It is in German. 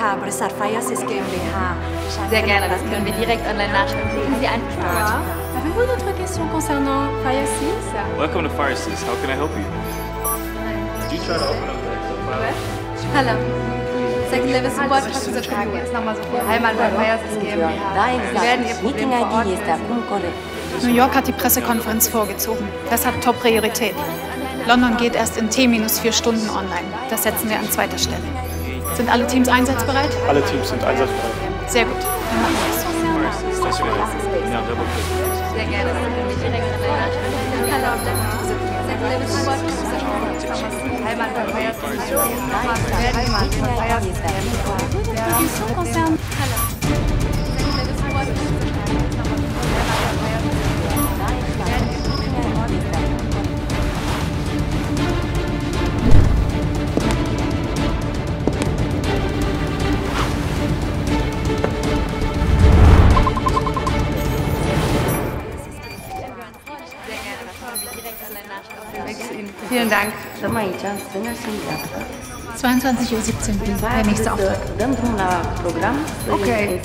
GmbH, Brisat Firesys GmbH. Sehr gerne, das können wir direkt online nachschauen. Klicken Sie einfach drauf. Avez-vous d'autres questions concernant Firesys? Welcome to Firesys. How can I help you? Did you try to open up that? Hello. Second Level Support hat diese Frage jetzt nochmal so viel Heimat bei Firesys GmbH. Sie werden Ihr Problem vor Ort wissen. New York hat die Pressekonferenz vorgezogen. Das hat Top-Priorität. London geht erst in T-4 Stunden online. Das setzen wir an zweiter Stelle. Sind alle Teams einsatzbereit? Alle Teams sind einsatzbereit. Sehr gut. Dann machen wir es. Sehr gerne. Vielen Dank. 22:17 Uhr, der nächste Auftrag. Okay.